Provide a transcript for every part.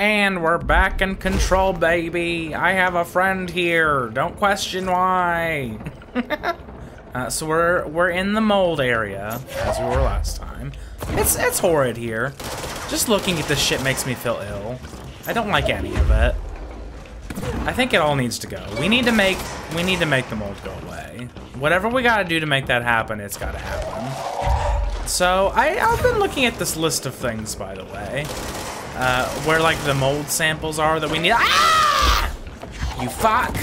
And we're back in Control, baby. I have a friend here. Don't question why. So we're in the mold area, as we were last time. It's horrid here. Just looking at this shit makes me feel ill. I don't like any of it. I think it all needs to go. We need to make the mold go away. Whatever we gotta do to make that happen, it's gotta happen. So I've been looking at this list of things, by the way. Where like the mold samples are that we need. Ah! You fuck!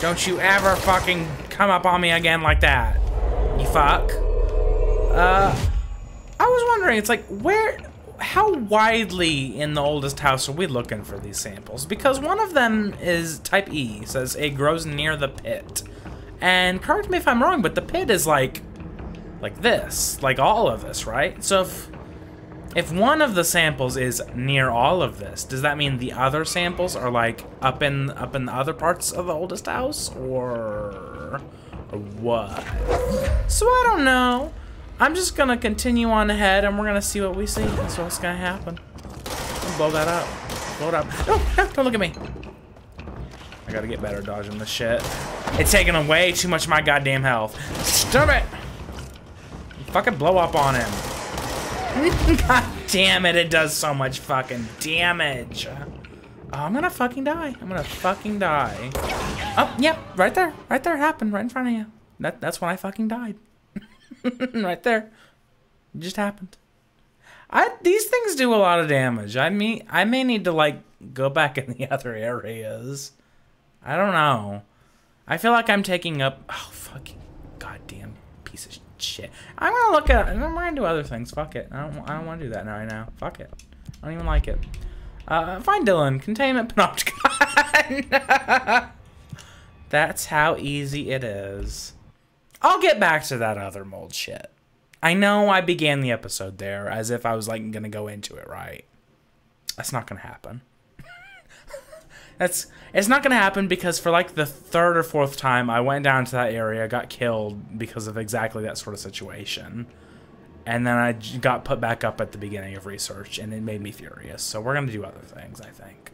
Don't you ever fucking come up on me again like that. You fuck. I was wondering, it's like how widely in the oldest house are we looking for these samples? Because one of them is type E, says it grows near the pit. And correct me if I'm wrong, but the pit is like this, like all of this, right? So if one of the samples is near all of this, does that mean the other samples are like up in the other parts of the oldest house, or what? So I don't know. I'm just gonna continue on ahead, and we're gonna see what we see. That's what's gonna happen. I'll blow that up. Blow it up. No, don't look at me. I gotta get better at dodging this shit. It's taking away too much of my goddamn health. Damn it! Fucking blow up on him. God damn it, it does so much fucking damage. Oh, I'm gonna fucking die. I'm gonna fucking die. Oh, yeah, right there. Right there, it happened. Right in front of you. That's when I fucking died. Right there. It just happened. These things do a lot of damage. I mean, I may need to, like, go back in the other areas. I don't know. I feel like I'm taking up... Oh, fucking goddamn piece of shit. Shit. I'm gonna look at it. I'm gonna do other things. Fuck it. I don't want to do that right now. Fuck it. I don't even like it. Find Dylan. Containment Panopticon. That's how easy it is. I'll get back to that other mold shit. I know I began the episode there as if I was like gonna go into it, right? That's not gonna happen. It's not gonna happen because for like the third or fourth time I went down to that area, got killed because of exactly that sort of situation, and then I got put back up at the beginning of research, and it made me furious. So we're gonna do other things, I think.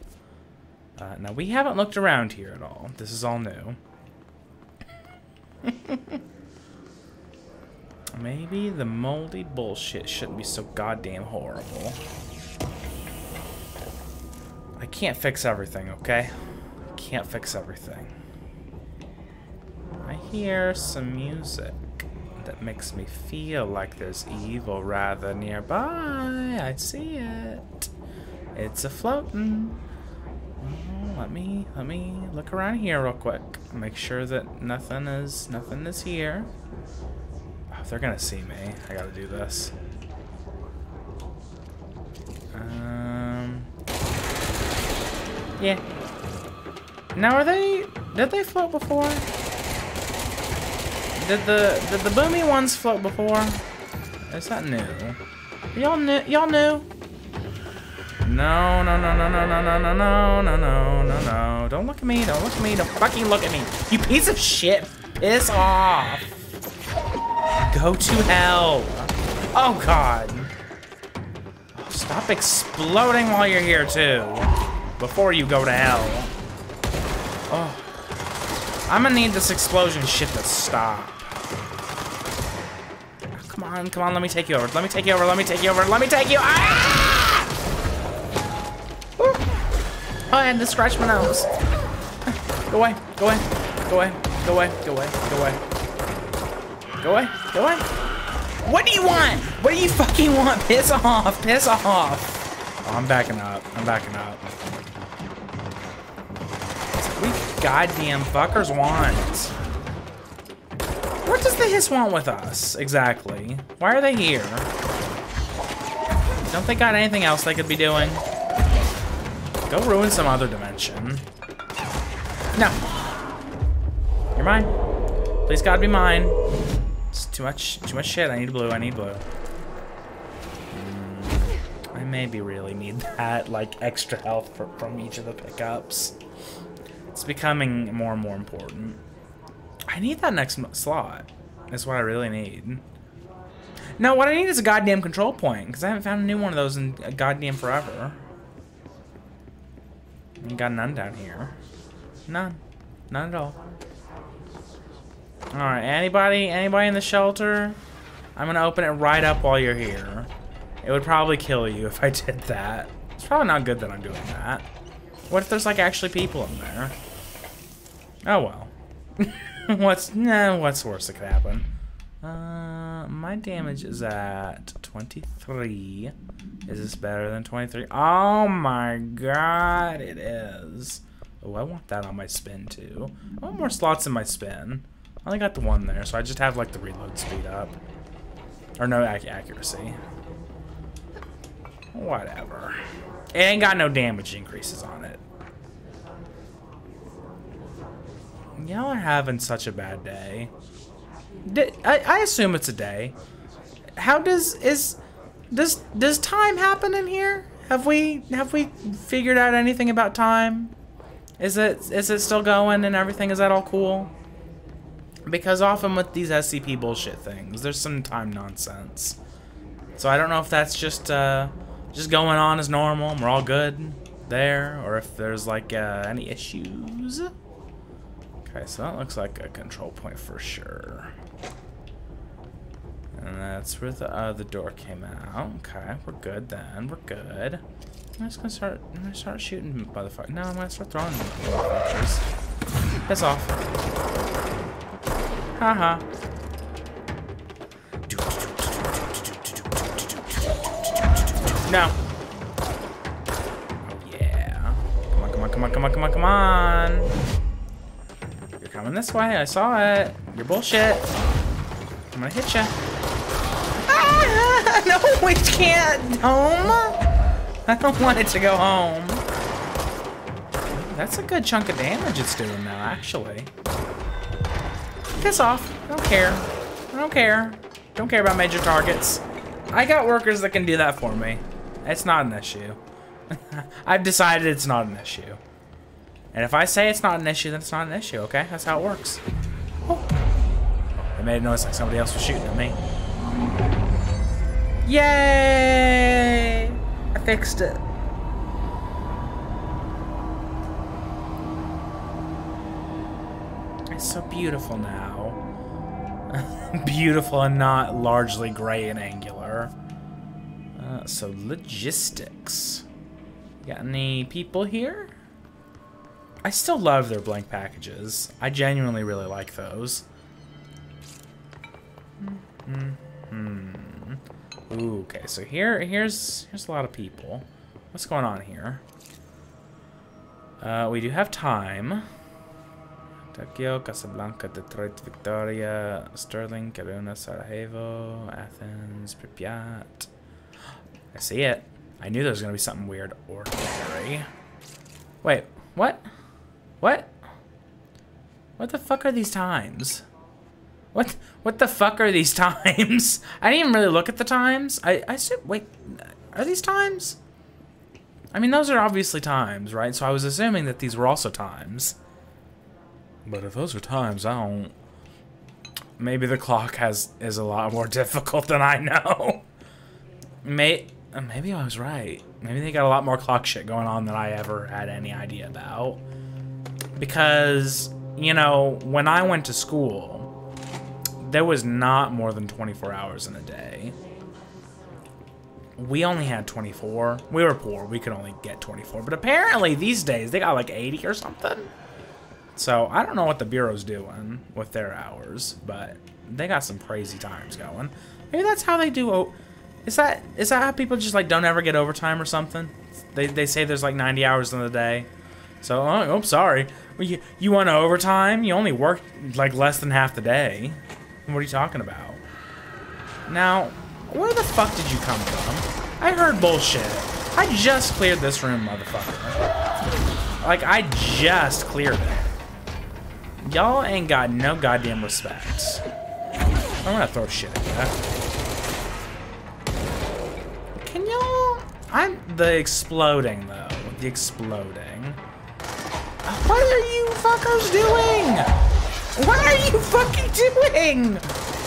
Now we haven't looked around here at all. This is all new. Maybe the moldy bullshit shouldn't be so goddamn horrible. I can't fix everything, okay? Can't fix everything. I hear some music that makes me feel like there's evil rather nearby. I see it. It's a-floatin'. Let me look around here real quick. Make sure that nothing is here. Oh, they're gonna see me. I gotta do this. Yeah. Now did they float before? Did the boomy ones float before? Is that new? Y'all knew? No. Don't look at me, don't fucking look at me. You piece of shit. Piss off. Go to hell. Oh god. Oh, stop exploding while you're here too. Before you go to hell. Oh. I'm gonna need this explosion shit to stop. Oh, come on, let me take you over. Ah! Oh, I had to scratch my nose. Go away. What do you want? What do you fucking want? Piss off. Oh, I'm backing up. Goddamn fuckers want. What does the Hiss want with us, exactly? Why are they here? Don't they got anything else they could be doing? Go ruin some other dimension. No. You're mine. Please God be mine. It's too much shit. I need blue. I maybe really need that, like, extra health from each of the pickups. It's becoming more and more important. I need that next slot. That's what I really need. No, what I need is a goddamn control point, because I haven't found a new one of those in goddamn forever. Ain't got none down here. None. None at all. Alright, anybody in the shelter? I'm gonna open it right up while you're here. It would probably kill you if I did that. It's probably not good that I'm doing that. What if there's like actually people in there? Oh well. What's worse that could happen? My damage is at 23. Is this better than 23? Oh my god, it is. Oh, I want that on my spin too. I want more slots in my spin. I only got the one there, so I just have like the reload speed up. Or no accuracy. Whatever. It ain't got no damage increases on it. Y'all are having such a bad day. I assume it's a day. How does time happen in here? Have we figured out anything about time? Is it still going and everything? Is that all cool? Because often with these SCP bullshit things, there's some time nonsense. So I don't know if that's just going on as normal and we're all good there, or if there's like any issues. Okay, so that looks like a control point for sure. And that's where the door came out. Okay, we're good then. We're good. I'm just gonna start. I'm gonna start shooting motherfuckers. No, I'm gonna start throwing motherfuckers. Piss off. Haha. No. Oh yeah. Come on, come on, come on, come on, come on, come on. Coming this way, I saw it. You're bullshit. I'm gonna hit you. Ah, no, we can't home. I don't want it to go home. That's a good chunk of damage it's doing now, actually. Piss off. I don't care. I don't care. Don't care about major targets. I got workers that can do that for me. It's not an issue. I've decided it's not an issue. And if I say it's not an issue, then it's not an issue, okay? That's how it works. Oh. It made a noise like somebody else was shooting at me. Yay! I fixed it. It's so beautiful now. Beautiful and not largely gray and angular. So logistics. Got any people here? I still love their blank packages. I genuinely really like those. Ooh, okay, so here's a lot of people. What's going on here? We do have time. Tokyo, Casablanca, Detroit, Victoria, Sterling, Kaduna, Sarajevo, Athens, Pripyat. I see it. I knew there was gonna be something weird or scary. Wait, what? What? What the fuck are these times? What the fuck are these times? I didn't even really look at the times. I assume, wait, are these times? I mean, those are obviously times, right? So I was assuming that these were also times. But if those are times, I don't. Maybe the clock is a lot more difficult than I know. Maybe I was right. Maybe they got a lot more clock shit going on than I ever had any idea about. Because, you know, when I went to school, there was not more than 24 hours in a day. We only had 24. We were poor. We could only get 24. But apparently these days they got like 80 or something. So I don't know what the Bureau's doing with their hours, but they got some crazy times going. Maybe that's how they do. Oh, is that how people just like don't ever get overtime or something? They say there's like 90 hours in the day. So, oh, I'm sorry. You want overtime? You only worked like less than half the day. What are you talking about? Now, where the fuck did you come from? I heard bullshit. I just cleared this room, motherfucker. Like, I just cleared it. Y'all ain't got no goddamn respect. I'm gonna throw shit at you. Can y'all? I'm the exploding, though. The exploding. What are you fuckers doing? What are you fucking doing?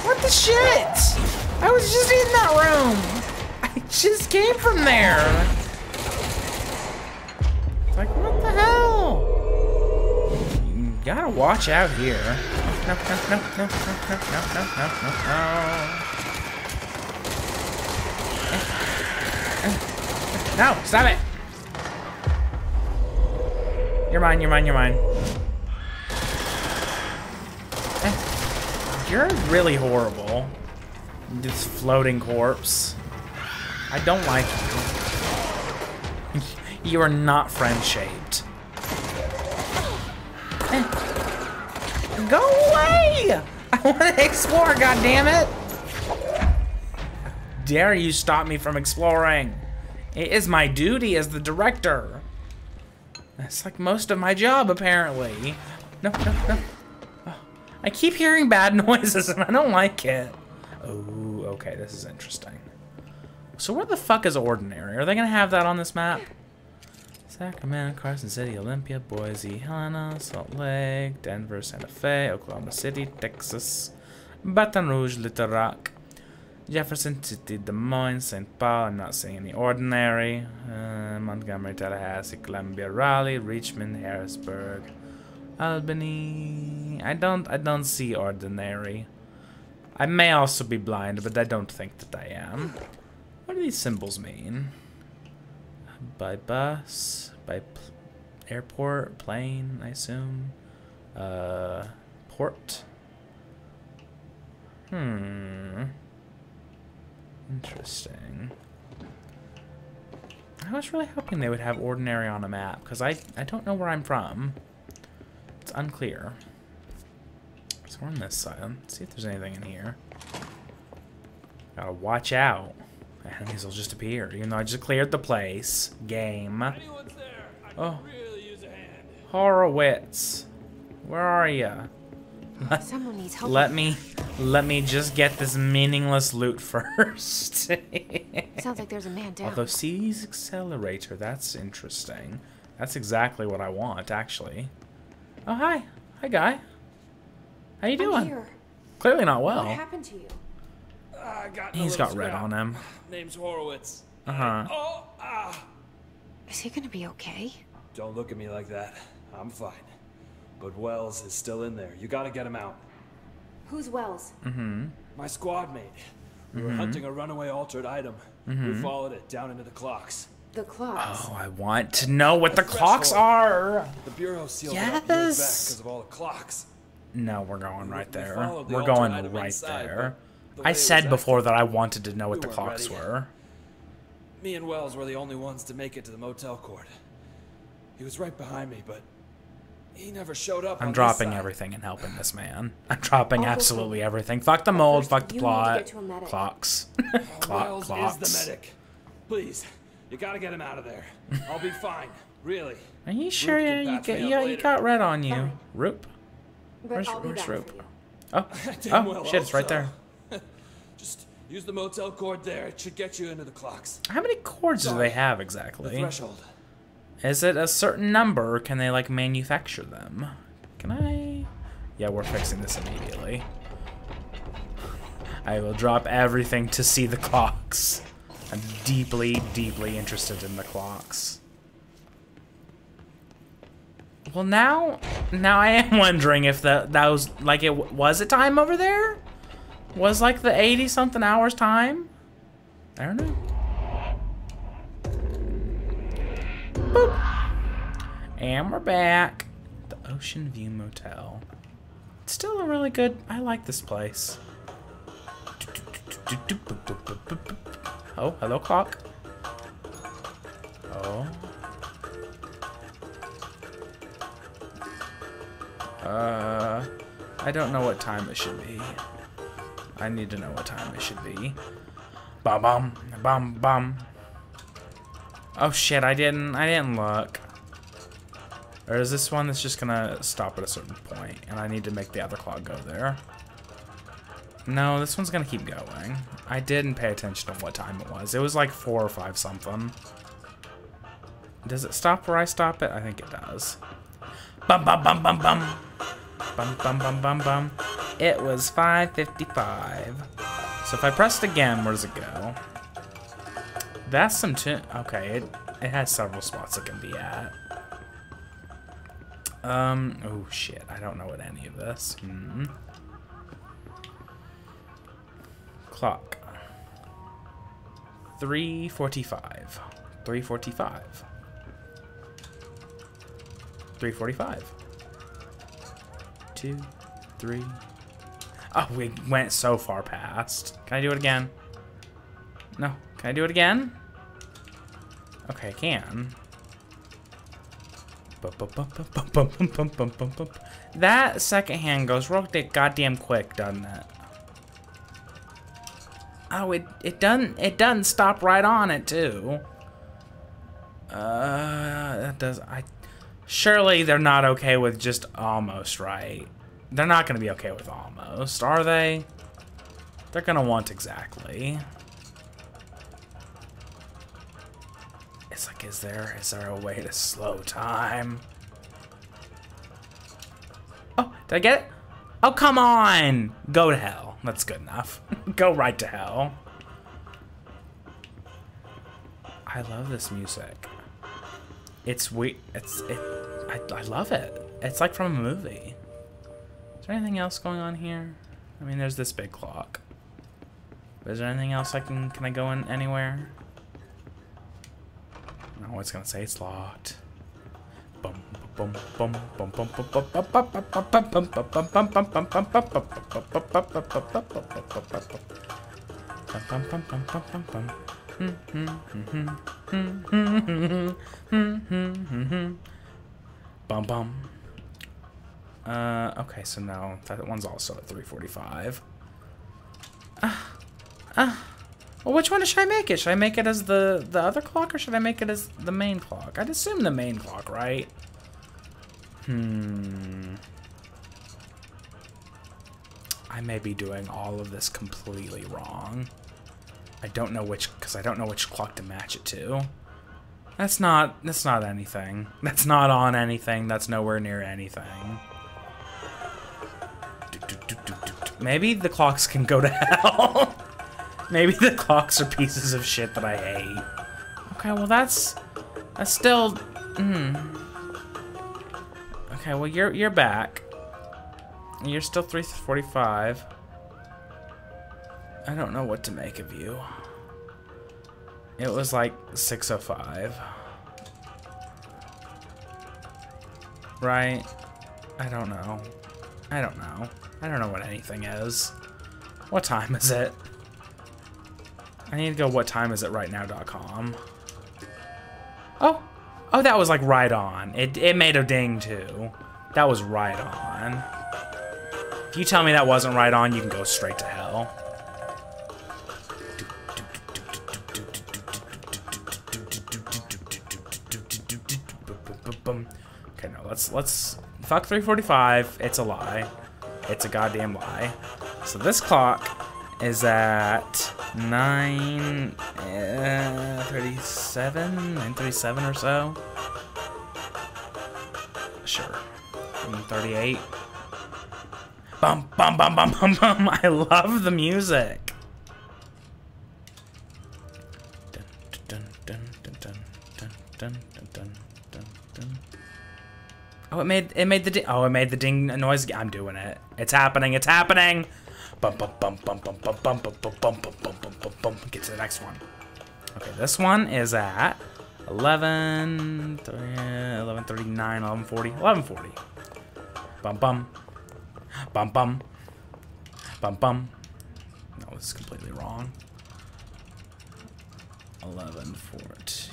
What the shit? I was just in that room. I just came from there. It's like, what the hell? Gotta watch out here. No, stop it! You're mine, you're mine, you're mine. You're really horrible. This floating corpse. I don't like you. You are not friend-shaped. Go away! I want to explore, goddammit! Dare you stop me from exploring? It is my duty as the director. That's like most of my job, apparently. No, no, no. I keep hearing bad noises and I don't like it. Oh, okay, this is interesting. So where the fuck is Ordinary? Are they gonna have that on this map? Sacramento, Carson City, Olympia, Boise, Helena, Salt Lake, Denver, Santa Fe, Oklahoma City, Texas, Baton Rouge, Little Rock, Jefferson City, Des Moines, St. Paul, I'm not seeing any Ordinary, Montgomery, Tallahassee, Columbia, Raleigh, Richmond, Harrisburg, Albany. I don't see Ordinary. I may also be blind, but I don't think that I am. What do these symbols mean? By bus, by airport, plane, I assume. Port. Interesting. I was really hoping they would have Ordinary on a map, because I don't know where I'm from. It's unclear. So we're on this side. Let's see if there's anything in here. Gotta watch out. Enemies will just appear, even though I just cleared the place. Game. Anyone's there? I could really use a hand. Horowitz. Where are ya? Someone needs help. Let me just get this meaningless loot first. Sounds like there's a man down. Although C's accelerator, that's interesting. That's exactly what I want, actually. Oh, hi. Hi, guy. How you doing? I'm here. Clearly not well. What happened to you? He's got red on him. Name's Horowitz. Is he gonna be okay? Don't look at me like that. I'm fine. But Wells is still in there. You gotta get him out. Who's Wells? My squad mate. We were hunting a runaway altered item. We followed it down into the clocks. The clocks? Oh, I want to know what the clocks are. The bureau sealed it up years back because of all the clocks. No, we're going right there. We're going right there. I said before that I wanted to know what the clocks were. Me and Wells were the only ones to make it to the motel court. He was right behind me, but he never showed up. I'm dropping everything and helping this man. I'm dropping absolutely everything. Fuck the mold, fuck the plot. Clocks. Clocks. Wells is the medic. Please, you gotta get him out of there. I'll be fine, really. Are you sure you got red on you? Roop? Where's Roop? Oh, shit, it's right there. Just use the motel cord there. It should get you into the clocks. How many cords do they have exactly? The threshold. Is it a certain number? Or can they like manufacture them? Can I? Yeah, we're fixing this immediately. I will drop everything to see the clocks. I'm deeply, deeply interested in the clocks. Well, now I am wondering if that was like it was a time over there. Was like the 80-something hours time? I don't know. Boop. And we're back. The Ocean View Motel. It's still a really good... I like this place. Oh, hello, clock. Oh. I don't know what time it should be. I need to know what time it should be. Bum bum bum bum. Oh shit! I didn't look. Or is this one that's just gonna stop at a certain point, and I need to make the other clock go there? No, this one's gonna keep going. I didn't pay attention to what time it was. It was like 4 or 5 something. Does it stop where I stop it? I think it does. Bum bum bum bum bum. Bum bum bum bum bum. It was 5:55. So if I pressed again, where does it go? That's some tune. Okay, it has several spots it can be at. Oh shit, I don't know what any of this. Clock. 3:45. 3:45. 3:45. 2, 3. Oh, we went so far past. Can I do it again? No. Can I do it again? Okay, I can. That second hand goes real goddamn quick, doesn't it? Oh, it doesn't stop right on it too. That does. Surely they're not okay with just almost right. They're not gonna be okay with almost, are they? They're gonna want exactly. It's like, is there a way to slow time? Oh, did I get it? Oh, come on! Go to hell. That's good enough. Go right to hell. I love this music. It's weird. I love it. It's like from a movie. Is there anything else going on here? I mean, there's this big clock. But is there anything else I can I go in anywhere? Oh, it's gonna say it's locked. Okay, so now that one's also at 3:45. Well, which one should I make it? Should I make it as the other clock, or should I make it as the main clock? I'd assume the main clock, right? I may be doing all of this completely wrong. I don't know which, because I don't know which clock to match it to. That's not anything. That's not on anything. That's nowhere near anything. Maybe the clocks can go to hell. Maybe the clocks are pieces of shit that I hate. Okay, well that's still. Okay, well you're back. You're still 3:45. I don't know what to make of you. It was like 6:05, right? I don't know. I don't know what anything is. What time is it? I need to go whattimisit.com. Oh, that was like right on. It made a ding too. That was right on. If you tell me that wasn't right on, you can go straight to hell. Okay, no, let's fuck 3:45. It's a lie. It's a goddamn lie. So this clock is at 9:37 or so. Sure. 9:38. Bum bum bum bum bum bum. I love the music. Oh, it made the ding. Oh, it made the ding noise. I'm doing it. It's happening. It's happening. Get to the next one. Okay, this one is at 11:39, 11:40, 11:40. Bum bum, bum bum, bum bum. No, this is completely wrong. 11:40.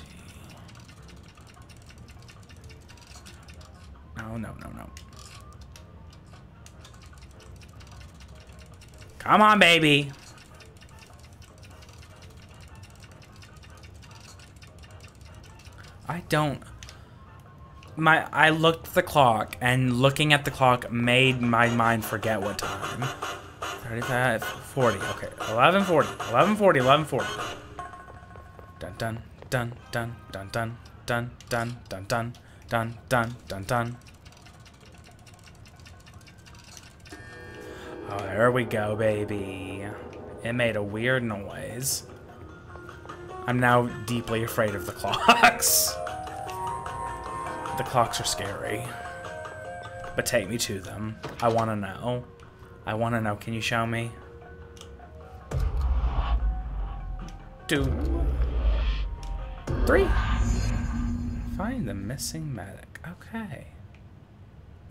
Oh no. Come on, baby. I looked at the clock, and looking at the clock made my mind forget what time. 35, 40. Okay, 11:40. 11:40. 11:40. Dun dun dun dun dun dun dun dun dun dun dun dun dun dun. Oh, there we go, baby. It made a weird noise. I'm now deeply afraid of the clocks. The clocks are scary. But take me to them. I want to know. I want to know. Can you show me? Two. Three. Find the missing medic. Okay.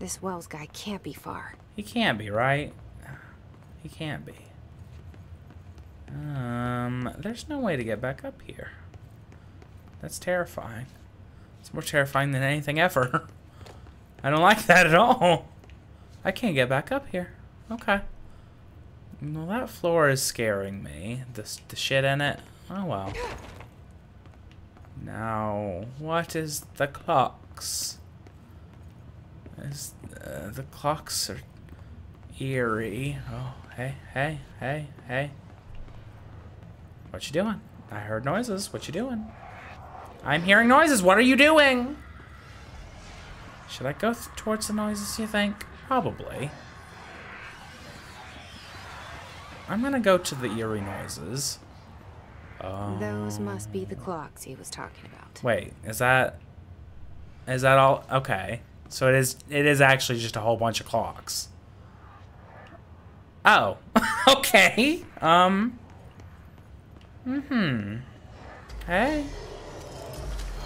This Wells guy can't be far. He can't be, right? He can't be. There's no way to get back up here. That's terrifying. It's more terrifying than anything ever. I don't like that at all. I can't get back up here. Okay. Well, that floor is scaring me. The shit in it. Oh, well. Now, what is the clocks? The clocks are eerie. Oh, hey, hey, hey, hey. What you doing? I heard noises. What you doing? I'm hearing noises. What are you doing? Should I go towards the noises, you think? Probably. I'm gonna go to the eerie noises. Those must be the clocks he was talking about. Wait, is that all? Okay. So it is actually just a whole bunch of clocks. Oh. Okay. Hey.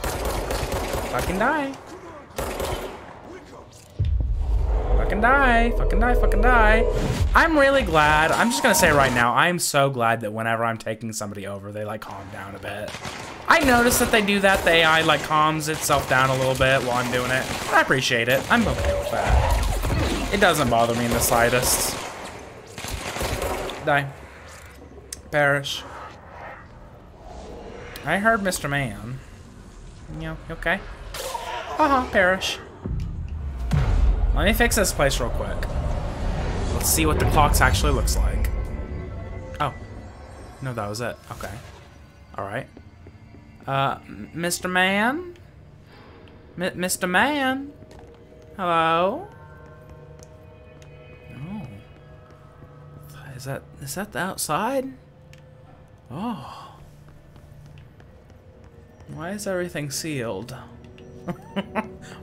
Fucking die. Fucking die. Fucking die. Fucking die. I'm really glad. I'm just gonna say right now, I'm so glad that whenever I'm taking somebody over, they like calm down a bit. I noticed that they do that. The AI like calms itself down a little bit while I'm doing it. I appreciate it. I'm okay with that. It doesn't bother me in the slightest. Die. Perish. I heard Mr. Man. You okay? Uh-huh, perish. Let me fix this place real quick. Let's see what the clocks actually looks like. Oh. No, that was it. Okay. Alright. Mr. Man? Mr. Man? Hello? Oh. Is that the outside? Oh. Why is everything sealed?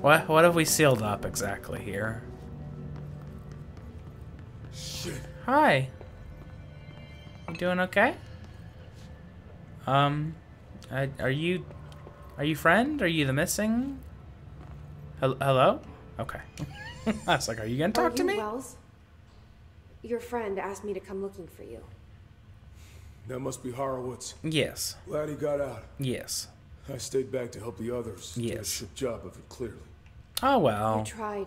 What have we sealed up exactly here? Shit. Hi. You doing okay? Are you friend? Are you the missing? Hello? Okay. I was like, are you gonna talk to me? Wells? Your friend asked me to come looking for you. That must be Horowitz. Yes. Glad he got out. Yes. I stayed back to help the others. Yes. Did a shit job of it, clearly. Oh, well. You tried.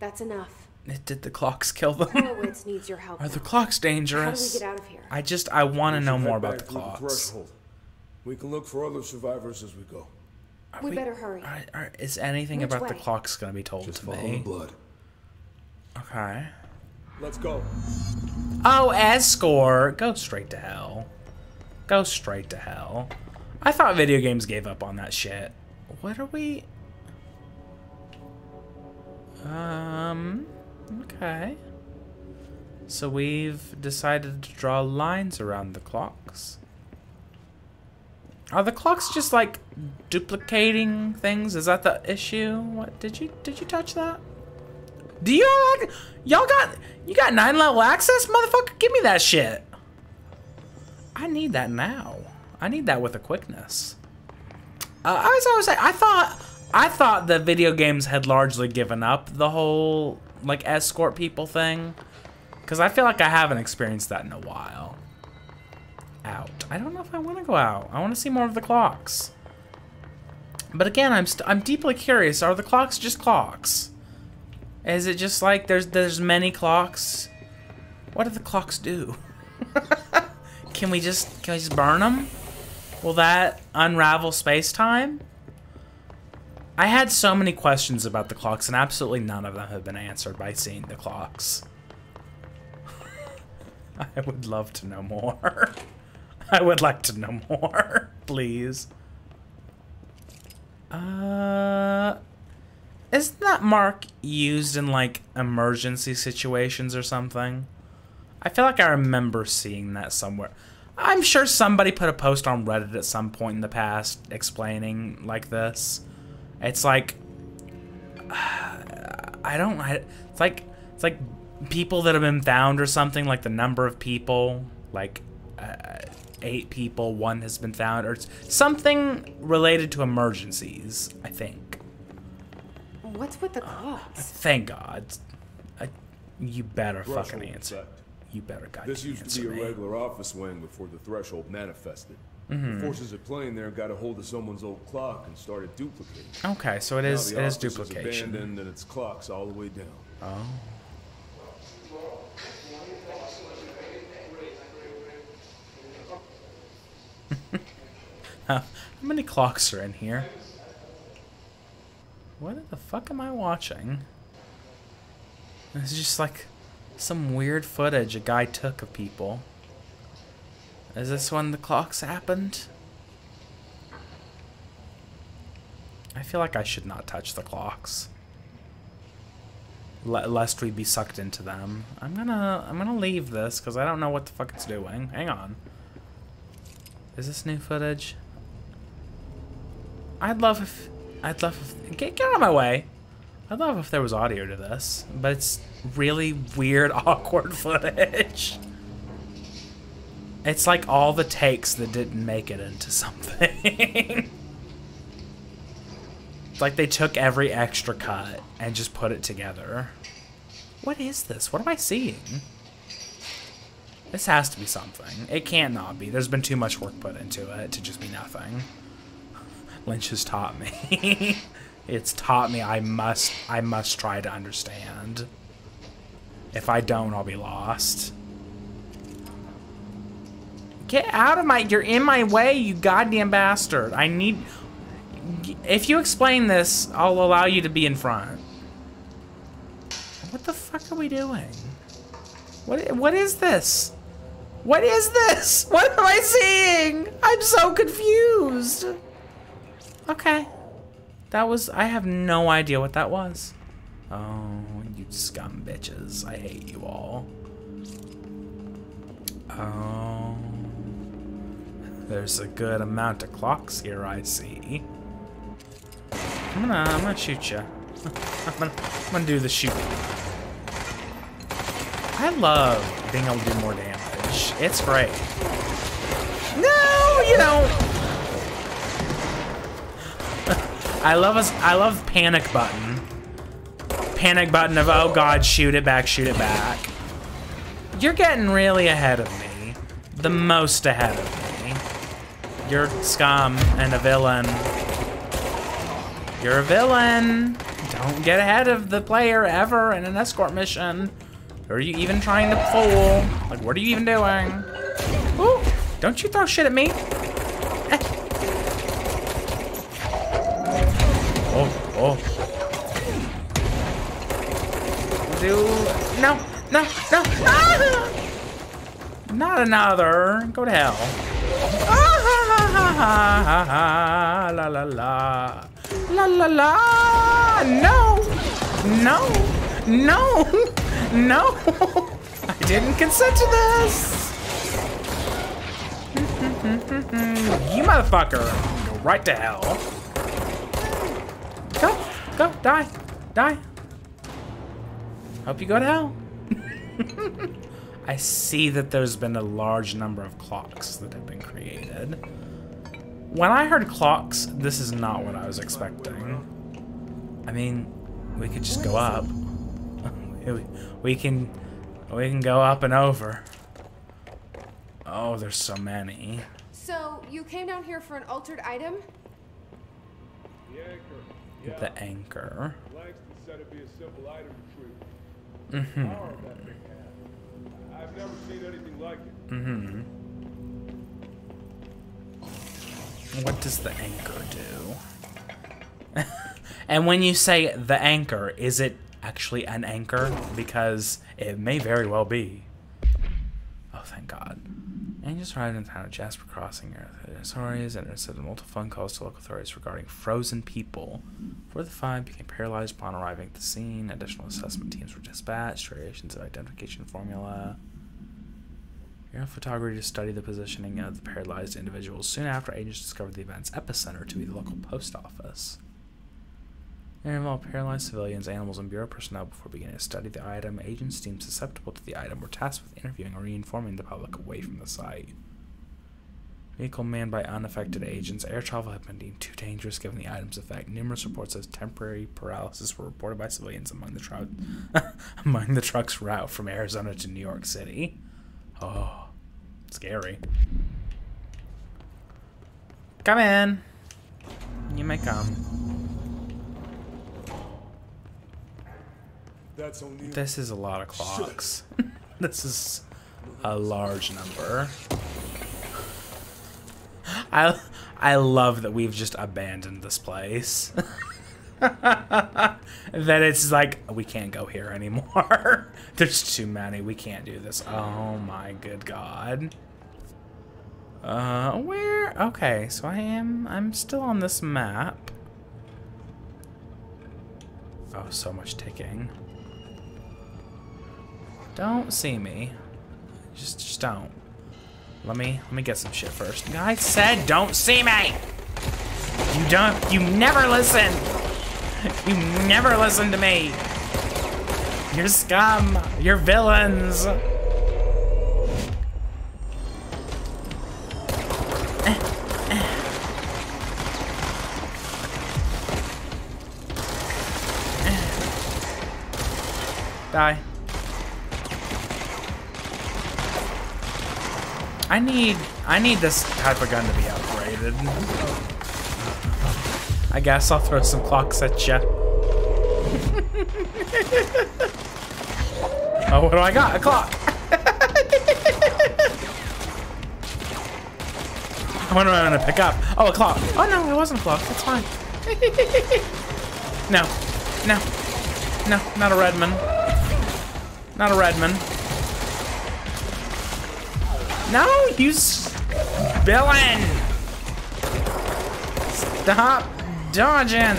That's enough. Did the clocks kill them? Horowitz needs your help. Are the clocks dangerous? How do we get out of here? I want to know more about the clocks. We can look for other survivors as we go. We better hurry. Is anything about the clocks going to be told to me? Just follow the blood. Okay. Let's go. Oh, Escort. Go straight to hell. Go straight to hell. I thought video games gave up on that shit. What are we? Okay. So we've decided to draw lines around the clocks. Are the clocks just like duplicating things? Is that the issue? What did you touch that? Do you like, you got 9-level access, motherfucker? Give me that shit. I need that now. I need that with a quickness. I was always like, I thought the video games had largely given up the whole like escort people thing, because I feel like I haven't experienced that in a while. Out. I don't know if I want to go out. I want to see more of the clocks. But again, I'm deeply curious. Are the clocks just clocks? Is it just like there's many clocks? What do the clocks do? Can we just burn them? Will that unravel space-time? I had so many questions about the clocks, and absolutely none of them have been answered by seeing the clocks. I would love to know more. I would like to know more, please. Isn't that mark used in, like, emergency situations or something? I feel like I remember seeing that somewhere. I'm sure somebody put a post on Reddit at some point in the past explaining like this. It's like... It's like people that have been found or something, like the number of people, like 8 people, 1 has been found, or it's something related to emergencies, I think. What's with the clocks? Thank God. You better threshold fucking answer. Effect. You better goddamn answer. This used to be a regular office wing before the Threshold manifested. Mm-hmm. The forces are playing there, got a hold of someone's old clock and started duplicating. Okay, so it is duplication. Abandoned and its clocks all the way down. Oh. How many clocks are in here? What the fuck am I watching? It's just like some weird footage a guy took of people. Is this when the clocks happened? I feel like I should not touch the clocks, lest we be sucked into them. I'm gonna leave this because I don't know what the fuck it's doing. Hang on. Is this new footage? I'd love if get out of my way. I'd love if there was audio to this, but it's really weird, awkward footage. It's like all the takes that didn't make it into something. It's like they took every extra cut and just put it together. What is this? What am I seeing? This has to be something. It can't not be. There's been too much work put into it to just be nothing. Lynch has taught me. It's taught me I must try to understand. If I don't, I'll be lost. Get out of my... You're in my way, you goddamn bastard. I need... If you explain this, I'll allow you to be in front. What the fuck are we doing? What is this? What is this? What am I seeing? I'm so confused. Okay. That was... I have no idea what that was. Oh, you scum bitches. I hate you all. Oh. There's a good amount of clocks here, I see. I'm gonna shoot ya. I'm gonna do the shooting. I love being able to do more damage. It's great. No, you don't. I love panic button. Panic button of, oh God, shoot it back, shoot it back. You're getting really ahead of me. The most ahead of me. You're scum and a villain. You're a villain. Don't get ahead of the player ever in an escort mission. Or are you even trying to fool? Like, what are you even doing? Ooh, don't you throw shit at me. Oh. Do... No, no, no. Ah! Not another. Go to hell. Ah, la, la, la. La, la, la. No. No. No. No! I didn't consent to this! You motherfucker! Go right to hell. Go! Go! Die! Die! Hope you go to hell. I see that there's been a large number of clocks that have been created. When I heard clocks, this is not what I was expecting. I mean, we could just go up. We can go up and over. Oh, there's so many. So you came down here for an altered item? The anchor. Yeah. The anchor. Likes to set it be a simple item retrieve. Mm-hmm. I've never seen anything like it. Mm-hmm. What does the anchor do? And when you say the anchor, is it actually an anchor? Because it may very well be. Oh, thank God. Angels arrived in town at Jasper Crossing. Sororities and intercepted multiple phone calls to local authorities regarding frozen people. 4 of the 5 became paralyzed upon arriving at the scene. Additional assessment teams were dispatched. Variations of identification formula. Aerial photography to study the positioning of the paralyzed individuals. Soon after, agents discovered the event's epicenter to be the local post office. and involve paralyzed civilians, animals, and bureau personnel. Before beginning to study the item, agents deemed susceptible to the item were tasked with interviewing or informing the public away from the site. Vehicle manned by unaffected agents. Air travel had been deemed too dangerous given the item's effect. Numerous reports of temporary paralysis were reported by civilians among the truck's route from Arizona to New York City. Oh, scary. Come in. You may come. This is a lot of clocks. This is a large number. I love that we've just abandoned this place. That it's like, we can't go here anymore. There's too many. We can't do this. Oh my good God. Where? Okay, so I'm still on this map. Oh, so much ticking. Don't see me. Just don't. Let me get some shit first. I said don't see me! You never listen! You never listen to me! You're scum! You're villains! Die. I need this type of gun to be upgraded. I guess I'll throw some clocks at ya. Oh, what do I got? A clock! What am I gonna pick up? Oh, a clock! Oh no, it wasn't a clock. That's fine. No. No. No, not a Redman. Not a Redman. No, you villain! Stop dodging!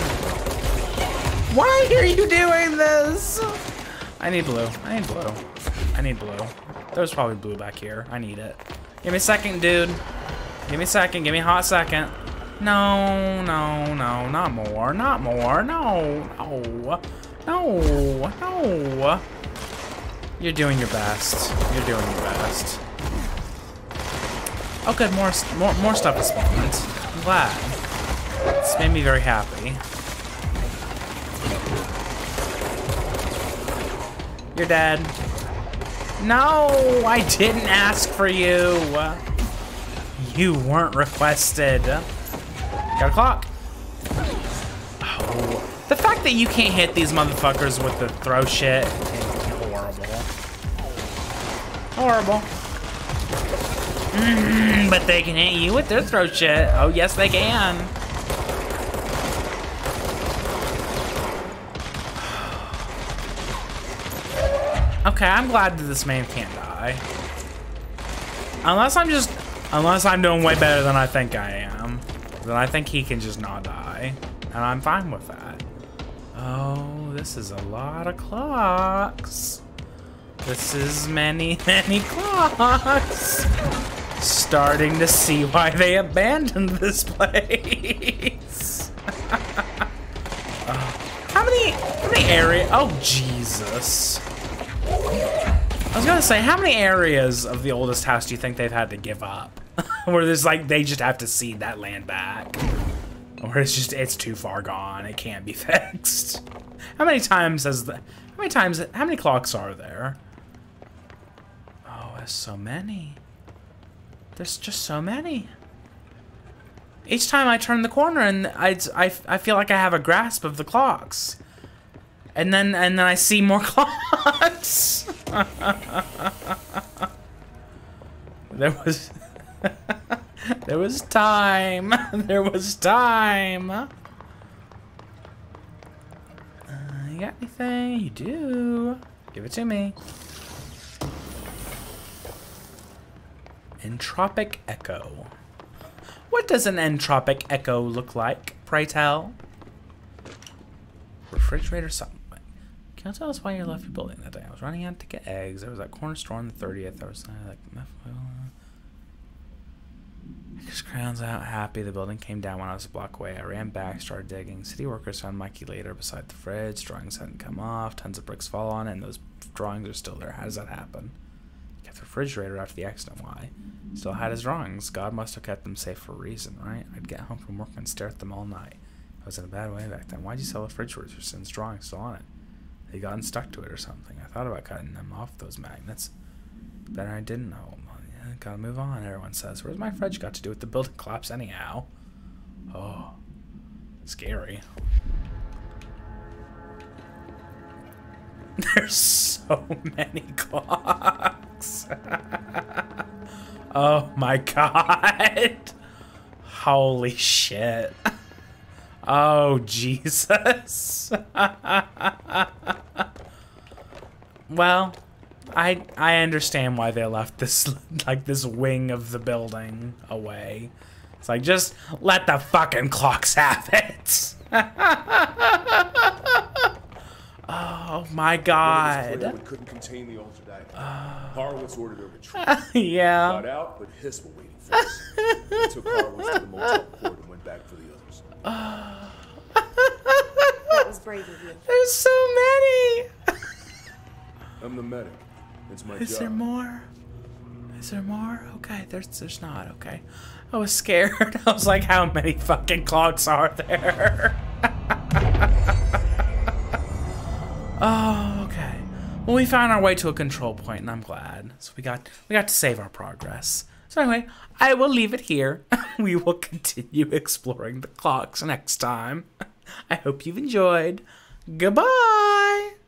Why are you doing this? I need blue. There's probably blue back here. I need it. Give me a second, dude. Give me a second. Give me a hot second. No, no, no. Not more. Not more. No. No. No. No. You're doing your best. You're doing your best. Oh good, more stuff is spawned. I'm glad. It's made me very happy. You're dead. No, I didn't ask for you. You weren't requested. Got a clock. Oh, the fact that you can't hit these motherfuckers with the throw shit is horrible. Horrible. But they can hit you with their throw shit. Oh, yes, they can. Okay, I'm glad that this man can't die. Unless I'm doing way better than I think I am. Then I think he can just not die. And I'm fine with that. Oh, this is a lot of clocks. This is many, many clocks. Starting to see why they abandoned this place. How many areas? Oh, Jesus. I was gonna say, how many areas of the oldest house do you think they've had to give up? Where there's like, they just have to cede that land back. Or it's just, it's too far gone. It can't be fixed. How many clocks are there? Oh, there's so many. There's just so many. Each time I turn the corner and I feel like I have a grasp of the clocks. And then I see more clocks. There was time. You got anything? You do. Give it to me. Entropic Echo. What does an entropic echo look like, pray tell? Refrigerator something. Can you tell us why you left your building that day? I was running out to get eggs. There was that corner store on the 30th. There was like His crowns out happy. The building came down when I was a block away. I ran back, started digging. City workers found Mikey later beside the fridge. Drawings hadn't come off. Tons of bricks fall on it, and those drawings are still there. How does that happen? He kept the refrigerator after the accident. Why? Still had his drawings. God must have kept them safe for a reason, right? I'd get home from work and stare at them all night. I was in a bad way back then. Why'd you sell the refrigerator since drawings still on it? They'd gotten stuck to it or something. I thought about cutting them off, those magnets. Better I didn't know. Gotta move on, everyone says. Where's my fridge got to do with the building collapse anyhow? Oh, scary. There's so many clocks. Oh my god. Holy shit. Oh, Jesus. Well, I understand why they left this, like, this wing of the building away. It's like, just let the fucking clocks have it. Oh my god. We couldn't contain the altered item. Horowitz ordered a retreat. Yeah. Got out, but Hiss were waiting for us. I took Horowitz to the motel court and went back for the others. That was brave of you. There's so many. I'm the medic. It's my job. Is there more? Is there more? Okay, there's not. Okay, I was scared. I was like, how many fucking clocks are there? Oh, okay. Well, we found our way to a control point, and I'm glad. So we got to save our progress. So anyway, I will leave it here. We will continue exploring the clocks next time. I hope you've enjoyed. Goodbye.